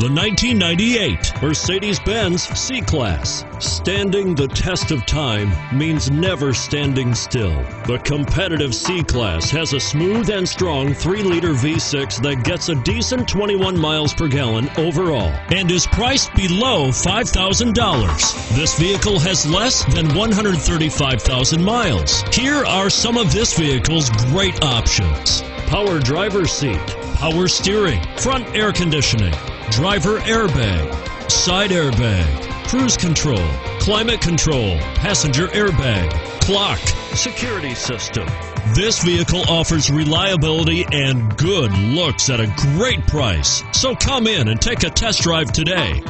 The 1998 Mercedes-Benz C-Class. Standing the test of time means never standing still. The competitive C-Class has a smooth and strong 3-liter V6 that gets a decent 21 miles per gallon overall and is priced below $5,000. This vehicle has less than 135,000 miles. Here are some of this vehicle's great options: power driver's seat, power steering, front air conditioning, driver airbag, side airbag, cruise control, climate control, passenger airbag, clock, security system. This vehicle offers reliability and good looks at a great price. So come in and take a test drive today.